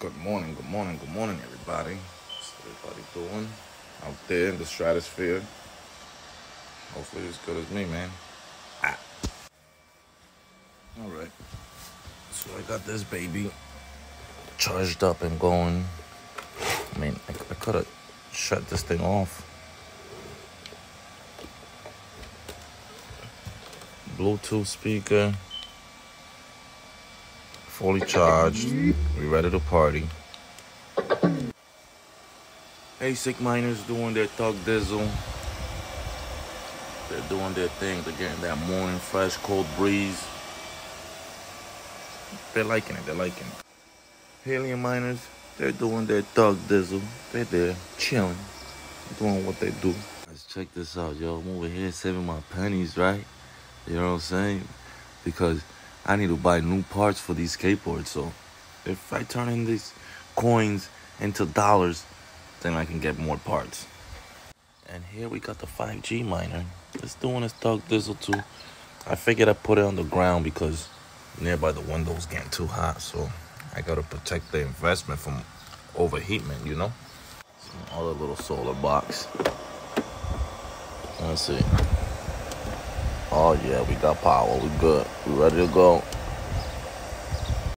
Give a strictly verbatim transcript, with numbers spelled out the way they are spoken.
Good morning, good morning, good morning, everybody. What's everybody doing out there in the stratosphere? Hopefully as good as me, man. Ah. All right. So I got this baby charged up and going. I mean, I, I could have shut this thing off. Bluetooth speaker. Fully charged. We ready to party. A SIC miners doing their thug dizzle. They're doing their thing. They're getting that morning fresh cold breeze. They're liking it. They're liking it. Helium miners, they're doing their thug dizzle. They're there chilling, doing what they do. Let's check this out, yo. I'm over here saving my pennies, right? You know what I'm saying? Because I need to buy new parts for these skateboards, so if I turn in these coins into dollars, then I can get more parts. And here we got the five G miner. It's doing its thug dizzle too. I figured I put it on the ground because nearby the window's getting too hot, so I gotta protect the investment from overheatment, you know? Some other little solar box. Let's see. Oh yeah, we got power, we good, we ready to go.